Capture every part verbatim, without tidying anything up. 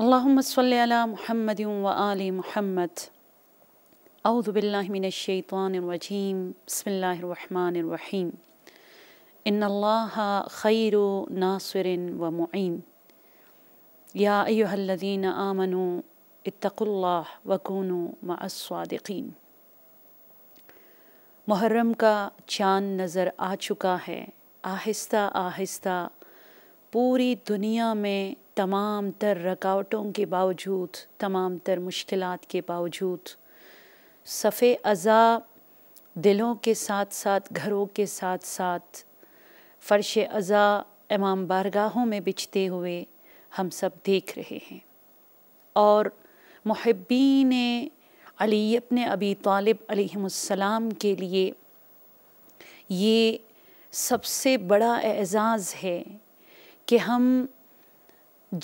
अल्लाहुम्मा सल्लि अला मुहम्मद व आलि मुहम्मद। औज़ु बिल्लाहि मिनश्शैतानिर रजीम। बिस्मिल्लाहिर रहमानिर रहीम। इन्नल्लाहा खैरु नासिरिन व मुईन। या अय्युहल्लज़ीना आमनु इत्तक़ुल्लाह व कूनु मअस सादिक़ीन। मुहर्रम का चाँद नज़र आ चुका है। आहिस्ता आहिस्ता पूरी दुनिया में तमाम तर रकावटों के बावजूद, तमाम तर मुश्किलात के बावजूद, सफ़े अज़ा दिलों के साथ साथ घरों के साथ साथ फ़र्श अज़ा इमाम बारगाहों में बिछते हुए हम सब देख रहे हैं। और मुहब्बीन अली इब्न अबी तालिब अलैहिमुस्सलाम के लिए ये सबसे बड़ा एज़ाज़ है कि हम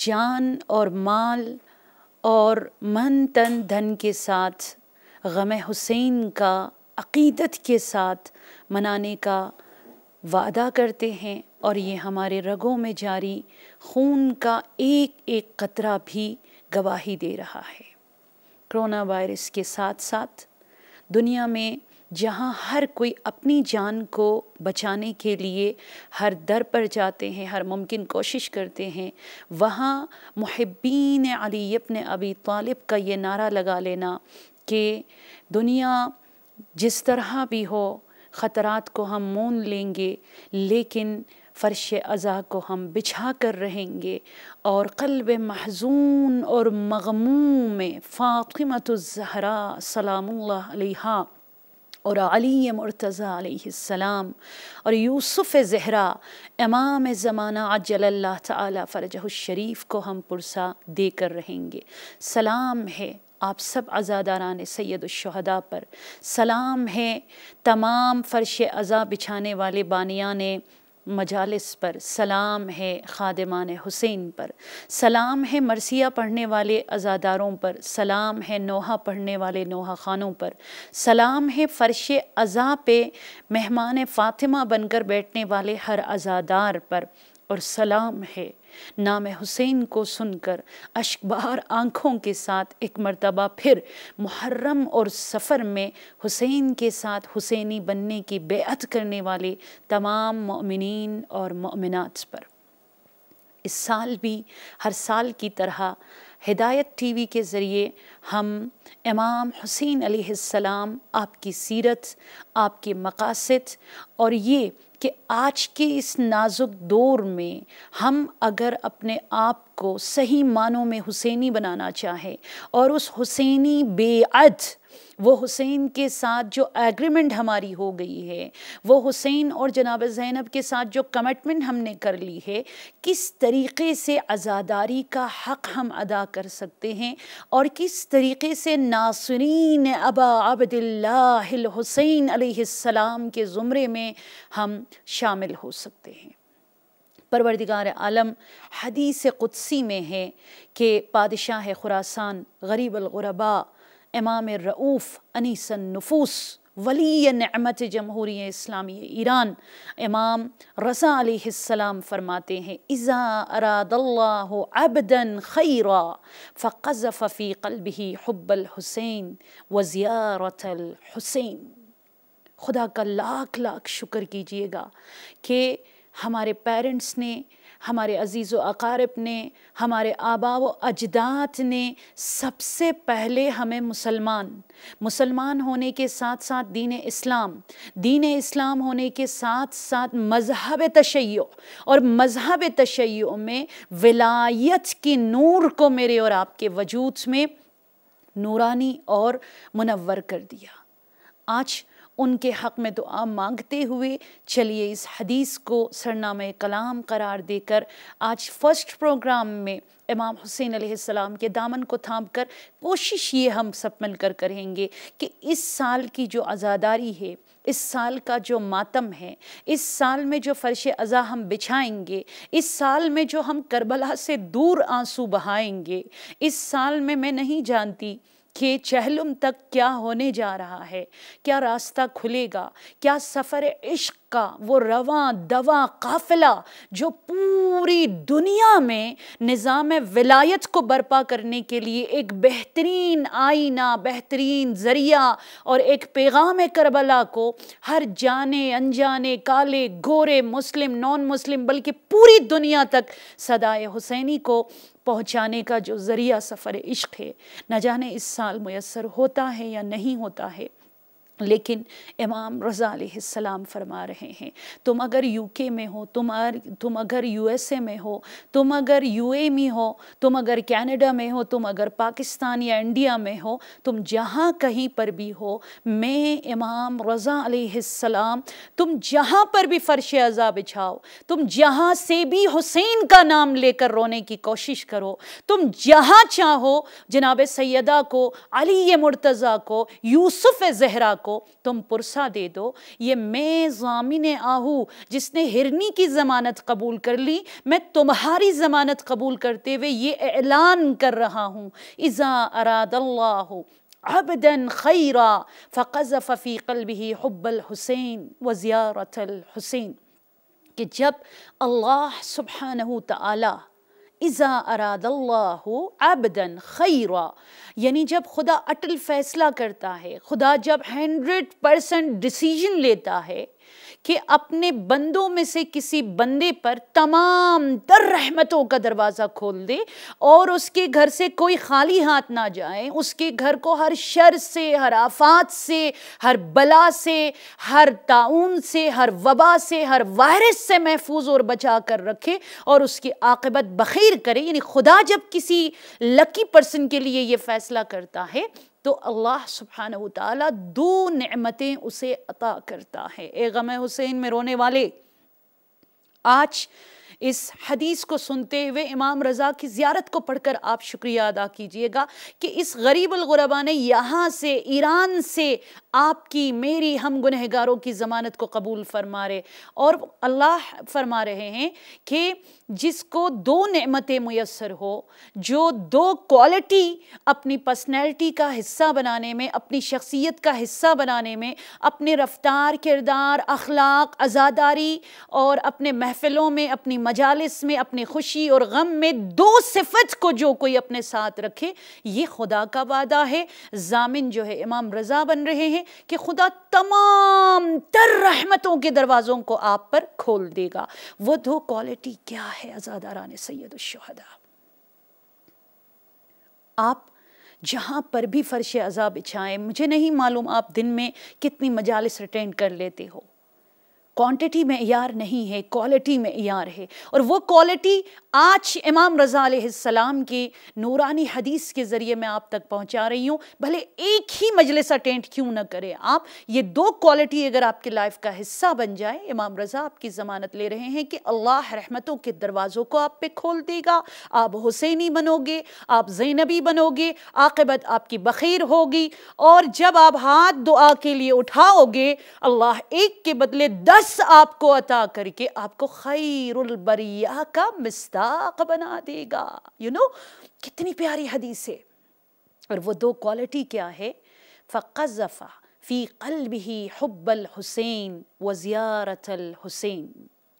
जान और माल और मन तन धन के साथ गमे हुसैन का अक़ीदत के साथ मनाने का वादा करते हैं, और ये हमारे रगों में जारी खून का एक एक कतरा भी गवाही दे रहा है। कोरोना वायरस के साथ साथ दुनिया में जहाँ हर कोई अपनी जान को बचाने के लिए हर दर पर जाते हैं, हर मुमकिन कोशिश करते हैं, वहाँ मुहब्बीन अली इब्न अबी तालिब का ये नारा लगा लेना कि दुनिया जिस तरह भी हो ख़तरात को हम मोन लेंगे, लेकिन फ़र्श अज़ा को हम बिछा कर रहेंगे। और क़ल्ब महजून और मग़मूम में फ़ातिमतु ज़हरा सलामुल्लाह अलैहा और अली मुर्तज़ा अलैहिस्सलाम और यूसुफ़ ज़हरा इमाम ज़माना अज्जलल्लाह ताला फ़रजहु शरीफ़ को हम पुरसा दे कर रहेंगे। सलाम है आप सब अज़ादारान सैयदुश्शुहदा पर। सलाम है तमाम फ़र्श अज़ा बिछाने वाले बानियाने मजालिस पर। सलाम है ख़ादिमान हुसैन पर। सलाम है मरसिया पढ़ने वाले अज़ादारों पर। सलाम है नोहा पढ़ने वाले नोहा खानों पर। सलाम है फ़र्श अज़ा पे मेहमान फ़ातिमा बनकर बैठने वाले हर अज़ादार पर। और सलाम है नाम हुसैन को सुनकर अश्कबार आँखों के साथ एक मरतबा फिर मुहर्रम और सफ़र में हुसैन के साथ हुसैनी बनने की बेअत करने वाले तमाम मोमिनीन और मोमिनात पर। इस साल भी हर साल की तरह हिदायत टीवी के ज़रिए हम इमाम हुसैन अलैहिस्सलाम, आपकी सीरत, आपके मक़ासिद, और ये कि आज के इस नाजुक दौर में हम अगर अपने आप को सही मानों में हुसैनी बनाना चाहें और उस हुसैनी बेअद वो हुसैन के साथ जो एग्रीमेंट हमारी हो गई है, वो हुसैन और जनाब ज़ैनब के साथ जो कमिटमेंट हमने कर ली है, किस तरीक़े से आज़ादारी का हक़ हम अदा कर सकते हैं और किस तरीक़े से नासरीन अबा अब्दिल्लाह हुसैन अलैहिस्सलाम के ज़ुमरे में हम शामिल हो सकते हैं। परवरदिगार आलम हदीस क़ुदसी में है कि बादशाह खुरासान गरीब अलग़ुरबा इमाम रऊफ़ अनीसन नुफूस वली नेमत जमहूरिया इस्लामी ईरान इमाम रज़ा अलैहिस्सलाम फ़रमाते हैं, इज़ा अरादल्लाहु अब्दन खैरा फ़क़ज़फ़ फ़ी क़ल्बिही हुब्बल हुसैन व ज़ियारतल हुसैन। खुदा का लाख लाख शुक्र कीजिएगा कि हमारे पेरेंट्स ने, हमारे अज़ीज़ व अक़ारिब ने, हमारे आबा व अजदाद ने सबसे पहले हमें मुसलमान मुसलमान होने के साथ साथ दीन इस्लाम दीन इस्लाम होने के साथ साथ मज़हब तशय्युअ और मज़हब तशय्युअ में विलायत के नूर को मेरे और आपके वजूद में नूरानी और मुनव्वर कर दिया। आज उनके हक़ में दुआ मांगते हुए चलिए इस हदीस को सरनामे कलाम करार देकर आज फर्स्ट प्रोग्राम में इमाम हुसैन अलैहिस्सलाम के दामन को थाम कर कोशिश ये हम सब मिलकर करेंगे कि इस साल की जो आज़ादारी है, इस साल का जो मातम है, इस साल में जो फ़र्श अज़ा हम बिछाएंगे, इस साल में जो हम करबला से दूर आंसू बहाएंगे, इस साल में मैं नहीं जानती कि चहलुम तक क्या होने जा रहा है, क्या रास्ता खुलेगा, क्या सफ़र इश्क का वो रवां दवा काफ़िला जो पूरी दुनिया में निज़ाम विलायत को बर्पा करने के लिए एक बेहतरीन आईना, बेहतरीन ज़रिया और एक पैगाम करबला को हर जाने अनजाने काले गोरे मुस्लिम नॉन मुस्लिम बल्कि पूरी दुनिया तक सदाए हुसैनी को पहुँचाने का जो ज़रिया सफ़र इश्क है, न जाने इस साल मुयसर होता है या नहीं होता है, लेकिन इमाम रज़ा अलैहिस्सलाम फरमा रहे हैं तुम अगर यूके में हो, तुम तुम अगर यूएसए में हो, तुम अगर यूए में हो, तुम अगर कनाडा में हो, तुम अगर पाकिस्तान या इंडिया में हो, तुम जहाँ कहीं पर भी हो, मैं इमाम रज़ा अलैहिस्सलाम तुम जहाँ पर भी फ़र्श अज़ा बिछाओ, तुम जहाँ से भी हुसैन का नाम लेकर रोने की कोशिश करो, तुम जहाँ चाहो जनाब सैयदा को, अली मुर्तज़ा को, यूसुफ़ ज़हरा को तुम पुरसा दे दो, ये मैं ज़ामिने आहू जिसने हिरनी की ज़मानत कबूल कर ली, मैं तुम्हारी ज़मानत कबूल करते हुए ये ऐलान कर रहा हूँ इज़ा अरादल्लाहु अब्दन खैरा फ़क़ज़फ़ फ़ी क़ल्बिही हुब्बल हुसैन व ज़ियारतल हुसैन, कि जब अल्लाह सुब्हानहू तआला इज़ा अरादल्लाहु अब्दन खैरा यानी जब खुदा अटल फ़ैसला करता है, खुदा जब हंड्रेड परसेंट डिसीजन लेता है कि अपने बंदों में से किसी बंदे पर तमाम तर रहमतों का दरवाज़ा खोल दे और उसके घर से कोई खाली हाथ ना जाए, उसके घर को हर शर से, हर आफात से, हर बला से, हर ताउन से, हर वबा से, हर वायरस से महफूज और बचा कर रखे और उसकी आक़िबत बख़ीर करे, यानी खुदा जब किसी लकी पर्सन के लिए ये फ़ैसला करता है तो अल्लाह सुब्हानहू व तआला दो नेमतें उसे अता करता है। ए गम हुसैन में रोने वाले, आज इस हदीस को सुनते हुए इमाम रज़ा की ज़ियारत को पढ़कर आप शुक्रिया अदा कीजिएगा कि इस गरीबुल ग़ुरबा ने यहाँ से, ईरान से आपकी मेरी हम गुनहगारों की ज़मानत को कबूल फरमा रहे। और अल्लाह फरमा रहे हैं कि जिसको दो नेमतें मुयसर हो, जो दो क्वालिटी अपनी पर्सनैलिटी का हिस्सा बनाने में, अपनी शख्सियत का हिस्सा बनाने में, अपने रफ्तार, किरदार, अखलाक, आज़ादारी और अपने महफिलों में, अपनी मजालिस में, अपनी खुशी और गम में दो सिफत को जो कोई अपने साथ रखे, ये खुदा का वादा है। जामिन जो है इमाम रज़ा बन रहे हैं कि खुदा तमाम तर रहमतों के दरवाज़ों को आप पर खोल देगा। वो दो क्वालिटी क्या है आज़ादारान सैयदुश्शुहदा? आप जहाँ पर भी फ़र्श अज़ा बिछाएं, मुझे नहीं मालूम आप दिन में कितनी मजालिस अटेंड कर लेते हो, क्वांटिटी में यार नहीं है, क्वालिटी में यार है। और वो क्वालिटी आज इमाम रज़ा अलैहिस्सलाम की नूरानी हदीस के ज़रिए मैं आप तक पहुंचा रही हूँ। भले एक ही मजलिस अटेंड क्यों न करें आप, ये दो क्वालिटी अगर आपके लाइफ का हिस्सा बन जाए, इमाम रज़ा आपकी ज़मानत ले रहे हैं कि अल्लाह रहमतों के दरवाज़ों को आप पे खोल देगा। आप हुसैनी बनोगे, आप ज़ैनबी बनोगे, आक़िबत आपकी बख़ीर होगी। और जब आप हाथ दुआ के लिए उठाओगे, अल्लाह एक के बदले दस आपको अता करके आपको खैरुल बरिया का मिस्ताक बना देगा। यू you नो know, कितनी प्यारी हदीस है। और वो दो क्वालिटी क्या है? फ़क़ज़फ़ा फ़ी क़ल्बिही हुब्बल हुसैन व ज़ियारतल हुसैन।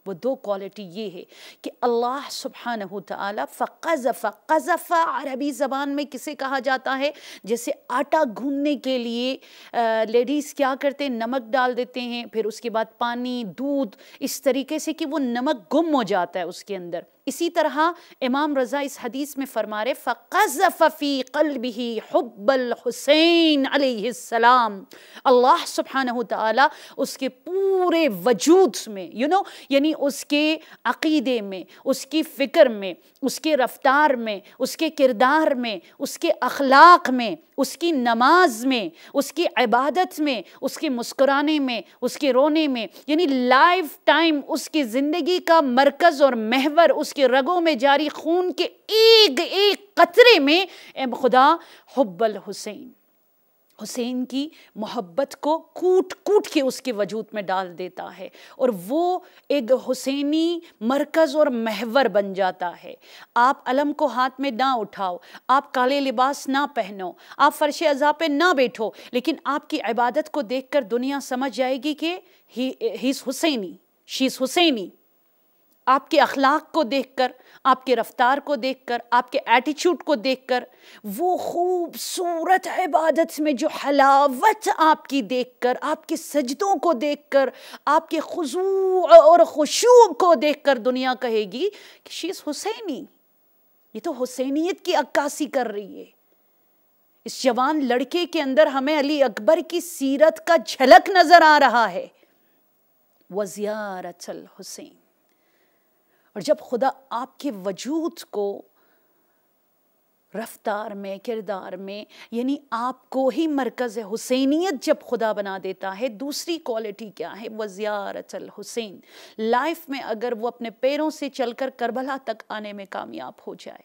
वो दो क्वालिटी ये है कि अल्लाह सुब्हानहू तआला फ़क़ज़फ़ा, क़ज़फ़ा अरबी ज़बान में किसे कहा जाता है? जैसे आटा गूंदने के लिए लेडीज़ क्या करते हैं, नमक डाल देते हैं, फिर उसके बाद पानी, दूध, इस तरीके से कि वो नमक गुम हो जाता है उसके अंदर। इसी तरह इमाम रज़ा इस हदीस में फरमा रहे फ़क़ज़फ़ फ़ी क़ल्बिही हुब्बल हुसैन अलैहिस्सलाम, अल्लाह सुब्हानहु तआला उसके पूरे वजूद में यू नो यानी उसके अक़ीदे में, उसकी फ़िक्र में, उसके रफ्तार में, उसके किरदार में, उसके अखलाक में, उसकी नमाज में, उसकी इबादत में, उसके मुस्कुराने में, उसके रोने में, यानी लाइफ टाइम उसकी ज़िंदगी का मरकज़ और महवर उसके रगों में जारी खून के एक एक कतरे में ए खुदा हुब्बल हुसैन, हुसैन की मोहब्बत को कूट कूट के उसके वजूद में डाल देता है और वो एक हुसैनी मरकज़ और महवर बन जाता है। आप अलम को हाथ में ना उठाओ, आप काले लिबास ना पहनो, आप फर्श अज़ा पे ना बैठो, लेकिन आपकी इबादत को देखकर दुनिया समझ जाएगी कि he he's Hussaini, she's Hussaini. आपके अखलाक को देखकर, आपके रफ्तार को देखकर, आपके एटीट्यूड को देखकर, वो खूबसूरत इबादत में जो हलावत आपकी देखकर, आपके सजदों को देखकर, आपके खुजू और खुशू को देखकर दुनिया कहेगी कि शी इज़ हुसैनी, ये तो हुसैनियत की अक्कासी कर रही है। इस जवान लड़के के अंदर हमें अली अकबर की सीरत का झलक नज़र आ रहा है। वज़ियारतुल हुसैन। और जब खुदा आपके वजूद को रफ्तार में, किरदार में, यानी आपको ही मरकज़ हुसैनियत जब खुदा बना देता है, दूसरी क्वालिटी क्या है? वज़ियारतुल हुसैन। लाइफ में अगर वो अपने पैरों से चलकर करबला तक आने में कामयाब हो जाए,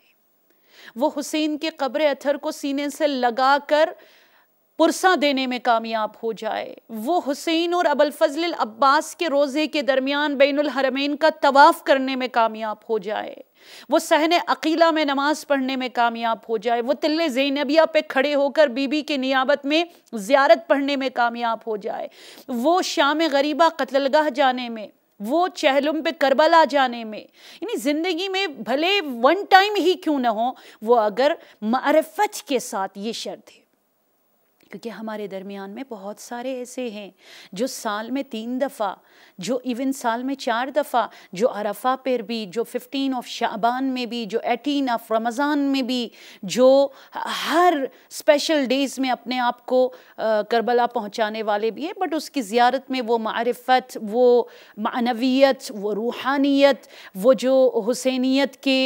वो हुसैन के कब्र अथर को सीने से लगाकर पुरसा देने में कामयाब हो जाए, वो हुसैन और अबुल फजल अब्बास के रोज़े के दरमियान बैनुल हरमैन का तवाफ़ करने में कामयाब हो जाए, वो सहने अकीला में नमाज़ पढ़ने में कामयाब हो जाए, वो तिल्ले ज़ैनबिया पे खड़े होकर बीबी के नियाबत में ज़ियारत पढ़ने में कामयाब हो जाए, वो शाम गरीबा कत्लगाह जाने में, वो चहलुम पे करबला जाने में, यानी ज़िंदगी में भले वन टाइम ही क्यों ना हो, वो अगर मारिफत के साथ। ये शर्त है क्योंकि हमारे दरमियान में बहुत सारे ऐसे हैं जो साल में तीन दफ़ा, जो इवन साल में चार दफ़ा, जो अरफा पर भी, जो फिफ्टीन ऑफ शाबान में भी, जो एटीन ऑफ रमज़ान में भी, जो हर स्पेशल डेज़ में अपने आप को करबला पहुंचाने वाले भी हैं, बट उसकी ज़ियारत में वो मारिफत, वो मानवियत, वो रूहानियत, वो जो हुसैनियत के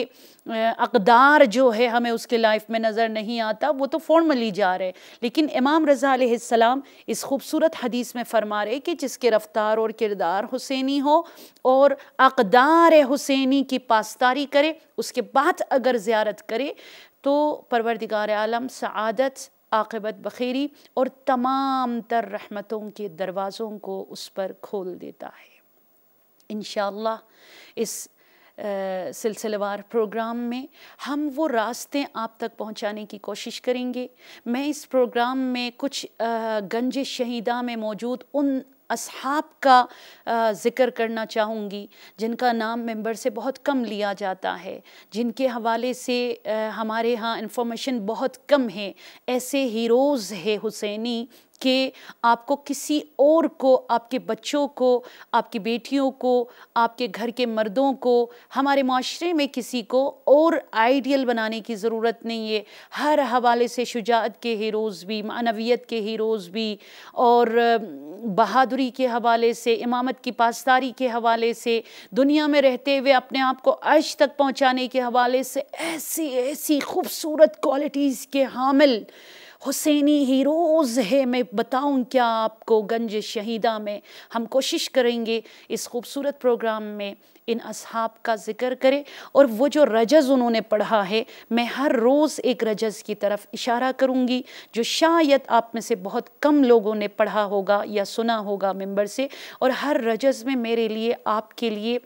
अक़दार जो है हमें उसके लाइफ में नज़र नहीं आता, वो तो फॉर्मली जा रहे। लेकिन इमाम रज़ा अलैहिस्सलाम इस खूबसूरत हदीस में फरमा रहे कि जिसके रफ्तार और किरदार हुसैनी हो और अक़दार हुसैनी की पासदारी करे, उसके बाद अगर ज़ियारत करे तो परवरदिगार आलम सआदत, आक़िबत बख़ीरी और तमाम तर रहमतों के दरवाज़ों को उस पर खोल देता है। इंशाअल्लाह इस सिलसिलेवार प्रोग्राम में हम वो रास्ते आप तक पहुंचाने की कोशिश करेंगे। मैं इस प्रोग्राम में कुछ गंज शहीदा में मौजूद उन असहाब का ज़िक्र करना चाहूँगी जिनका नाम मेंबर से बहुत कम लिया जाता है, जिनके हवाले से हमारे यहाँ इंफॉर्मेशन बहुत कम है। ऐसे हीरोज़ है हुसैनी कि आपको किसी और को, आपके बच्चों को, आपकी बेटियों को, आपके घर के मर्दों को, हमारे माशरे में किसी को और आइडियल बनाने की ज़रूरत नहीं है। हर हवाले से शुजाअत के हीरोज़ भी, मानवियत के हीरोज़ भी, और बहादुरी के हवाले से, इमामत की पासदारी के हवाले से, दुनिया में रहते हुए अपने आप को अर्श तक पहुँचाने के हवाले से ऐसी ऐसी खूबसूरत क्वालिटीज़ के हामिल हुसैनी हीरोज़ है। मैं बताऊं क्या आपको, गंज शहीदा में हम कोशिश करेंगे इस खूबसूरत प्रोग्राम में इन असहाब का ज़िक्र करें। और वो जो रजज़ उन्होंने पढ़ा है, मैं हर रोज़ एक रजज़ की तरफ इशारा करूँगी जो शायद आप में से बहुत कम लोगों ने पढ़ा होगा या सुना होगा मेंबर से। और हर रजज़ में मेरे लिए, आपके लिए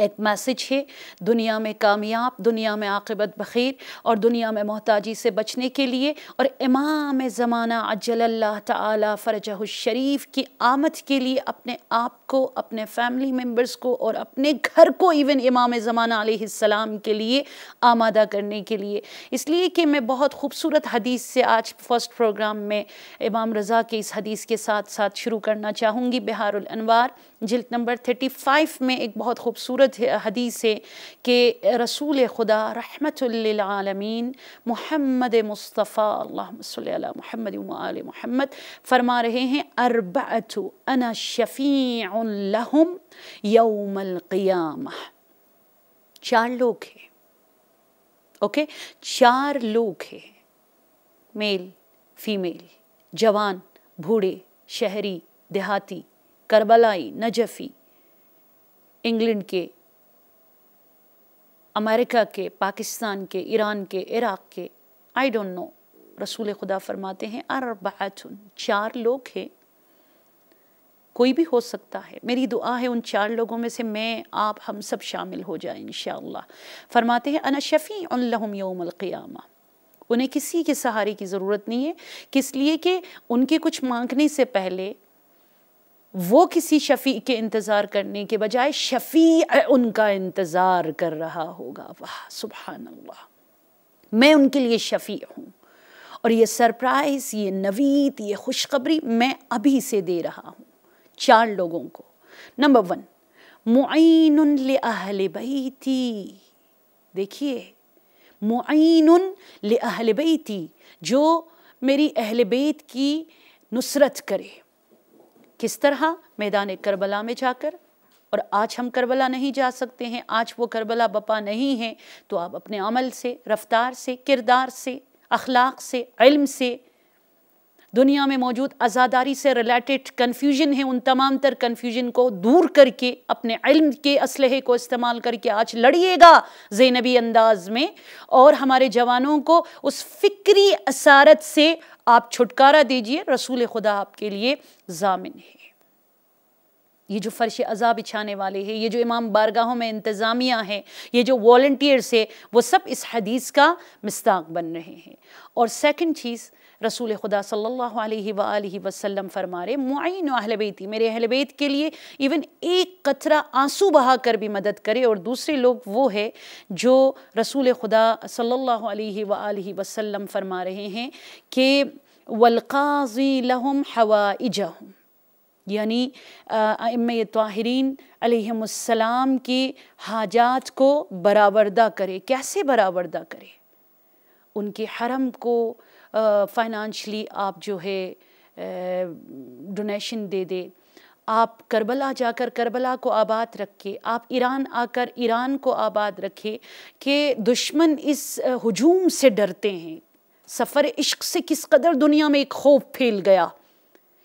एक मैसेज है दुनिया में कामयाब, दुनिया में आक़िबत बख़ीर और दुनिया में मोहताजी से बचने के लिए, और इमाम ज़माना अज्जलल्लाह ताला फ़रजहु शरीफ की आमद के लिए अपने आप को, अपने फ़ैमिली मेम्बर्स को और अपने घर को इवन इमाम ज़माना अलैहिस्सलाम के लिए आमादा करने के लिए। इसलिए कि मैं बहुत खूबसूरत हदीस से आज फर्स्ट प्रोग्राम में इमाम रज़ा के इस हदीस के साथ साथ शुरू करना चाहूँगी। बिहारुल अनवार जिल्द नंबर थर्टी फाइव में एक बहुत खूबसूरत खूबसूरत हदीस है कि रसूल खुदा रहमतुल्लिलआलमीन मुहम्मद मुस्तफ़ा अल्लाहुम्मा सल्ली अला मुहम्मद व आले मुहम्मद फरमा रहे हैं अर्बअतु अना शफ़ीउन लहुम यौमल क़ियामह। चार लोग हैं, ओके, चार लोग हैं, मेल फीमेल, जवान बूढ़े, शहरी देहाती, करबलाई नजफ़ी, इंग्लैंड के, अमेरिका के, पाकिस्तान के, ईरान के, इराक़ के, आई डोंट नो। रसूल खुदा फरमाते हैं अरबातुन, चार लोग हैं, कोई भी हो सकता है। मेरी दुआ है उन चार लोगों में से मैं, आप, हम सब शामिल हो जाए इंशाअल्लाह। फरमाते हैं अना शफ़ीउन लहुम यौमल क़ियामा, उन्हें किसी के सहारे की ज़रूरत नहीं है, किस लिए कि उनके कुछ मांगने से पहले वो किसी शफ़ी के इंतज़ार करने के बजाय शफ़ी उनका इंतज़ार कर रहा होगा। वाह सुभान अल्लाह, मैं उनके लिए शफ़ी हूँ और ये सरप्राइज़, ये नवीद, ये खुशखबरी मैं अभी से दे रहा हूँ चार लोगों को। नंबर वन, मुईनुन ले अहले बैती, देखिए मुईनुन ले अहले बैती, जो मेरी अहले बैत की नुसरत करे। किस तरह? मैदान करबला में जाकर, और आज हम करबला नहीं जा सकते हैं, आज वो करबला बपा नहीं है, तो आप अपने अमल से, रफ्तार से, किरदार से, अखलाक से, इल्म से, दुनिया में मौजूद आज़ादारी से रिलेटेड कन्फ्यूजन है, उन तमाम तर कन्फ्यूजन को दूर करके अपने इल्म के असलहे को इस्तेमाल करके आज लड़िएगा ज़ैनबी अंदाज में, और हमारे जवानों को उस फ़िक्री असारत से आप छुटकारा दीजिए। रसूल खुदा आपके लिए ज़ामिन है। ये जो फ़र्श अज़ा बिछाने वाले हैं, ये जो इमाम बारगाहों में इंतज़ामिया है, ये जो वॉल्टियर्स है, वो सब इस हदीस का मिस्ताक बन रहे हैं। और सेकेंड चीज़, रसूल खुदा सल्लल्लाहु अलैहि वालैहि वसल्लम फरमा रहे मुईन अहले बैती, मेरे अहले बैत के लिए इवन एक कतरा आंसू बहा कर भी मदद करे। और दूसरे लोग वो है जो रसूल खुदा सल्लल्लाहु अलैहि वालैहि वसल्लम फरमा रहे हैं कि वलक़ाज़ी लहुम हवाइजहुम, यानी इमाम ताहिरीन अलैहिमुस्सलाम की हाजात को बरावरदा करे। कैसे बरावरदा करे? उनके हरम को फाइनेंशली आप जो है डोनेशन दे दे, आप करबला जाकर करबला को आबाद रखे, आप ईरान आकर ईरान को आबाद रखे कि दुश्मन इस हुजूम से डरते हैं। सफ़र इश्क से किस कदर दुनिया में एक खौफ फैल गया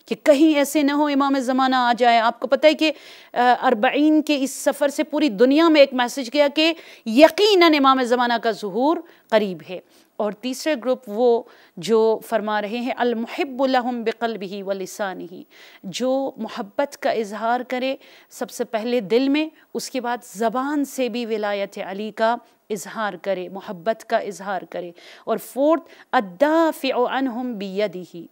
कि कहीं ऐसे ना हो इमाम ज़माना आ जाए। आपको पता है कि अरबईन के इस सफ़र से पूरी दुनिया में एक मैसेज गया कि यकीनन इमाम ज़माना का ज़ुहूर करीब है। और तीसरे ग्रुप वो जो फरमा रहे हैं अल मुहिब्बु लहुम बिक़ल्बिही व लिसानिही, जो मोहब्बत का इजहार करे सबसे पहले दिल में, उसके बाद ज़बान से भी विलायत अली का इजहार करे, मोहब्बत का इजहार करे। और फोर्थ अद्दाफ़िउ अन्हुम बियदिही,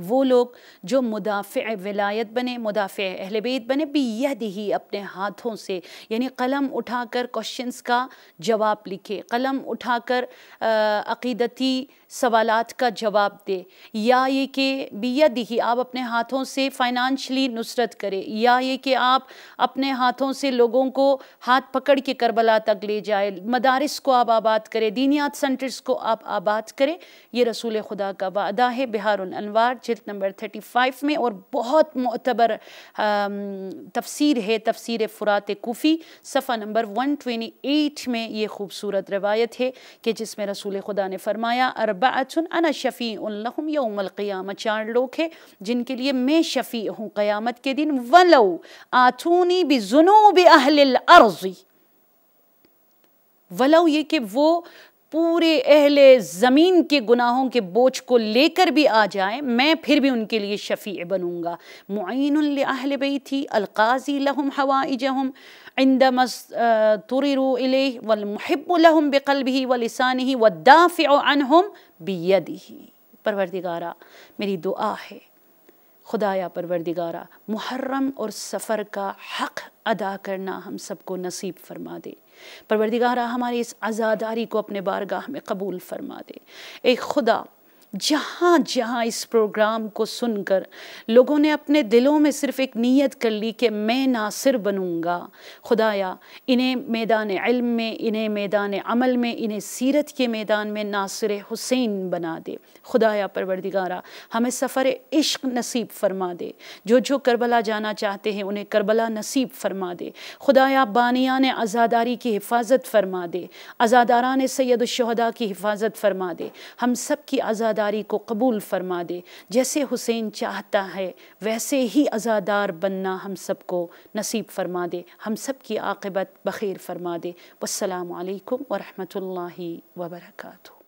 वो लोग जो मुदाफ़े विलायत बने, मुदाफ़े अहले बैत बने, बियदिही अपने हाथों से, यानी कलम उठाकर क्वेश्चंस का जवाब लिखे, कलम उठाकर अक़ीदती सवालात का जवाब दे, या ये कि बियदिही आप अपने हाथों से फ़ाइनेंशली नुसरत करें, या ये कि आप अपने हाथों से लोगों को हाथ पकड़ के करबला तक ले जाए, मदारिस को आप आबाद करें, दीनियात सेंटर्स को आप आबाद करें। ये रसूल खुदा का वादा है बिहारुल अनवार जिल्द नंबर पैंतीस में, और बहुत मोतबर तफसीर है, तफसीर फ़ुरात कूफ़ी सफ़ा नंबर एक सौ अट्ठाईस में ये खूबसूरत रवायत है कि जिसमें रसूल खुदा ने फरमाया अर्बाअतुन अना शफ़ीउन लहुम यौमल क़ियामा, चार लोग हैं जिनके लिए मैं शफ़ी हूँ क़यामत के दिन। वलौ आतूनी बिज़ुनूबि अहलिल अर्ज़, वलौ ये कि वो पूरे अहले ज़मीन के गुनाहों के बोझ को लेकर भी आ जाए, मैं फिर भी उनके लिए शफ़ी बनूँगा। मुईनुन ले अहले बैती अलक़ाज़ी लहुम हवाइजहुम इंद मस तुरिरू इलैह वल मुहिब्बु लहुम बिक़ल्बिही व लिसानिही वद्दाफ़िउ अन्हुम बियदिही। परवरदिगारा मेरी दुआ है, खुदाया परवरदिगारा, मुहर्रम और सफ़र का हक़ अदा करना हम सबको नसीब फरमा दे। परवरदिगारा हमारी इस आज़ादारी को अपने बारगाह में कबूल फरमा दे। ए खुदा, जहाँ जहाँ इस प्रोग्राम को सुनकर लोगों ने अपने दिलों में सिर्फ एक नीयत कर ली कि मैं नासिर बनूँगा, खुदाया इन्हें मैदान इल्म में, इन्हें मैदान अमल में, इन्हें सीरत के मैदान में नासिर हुसैन बना दे। खुदाया परवरदिगारा हमें सफ़र इश्क नसीब फरमा दे। जो जो करबला जाना चाहते हैं उन्हें करबला नसीब फ़रमा दे। खुदाया बानियान आज़ादारी की हिफाजत फरमा दे, आज़ादारान सैयद शुहदा की हिफाजत फरमा दे, हम सब की आज़ादारी को कबूल फरमा दे। जैसे हुसैन चाहता है वैसे ही आज़ादार बनना हम सब को नसीब फरमा दे। हम सब की आक़िबत बख़ैर फरमा दे। वस्सलामु अलैकुम वरहमतुल्लाहि वबरकातुहू।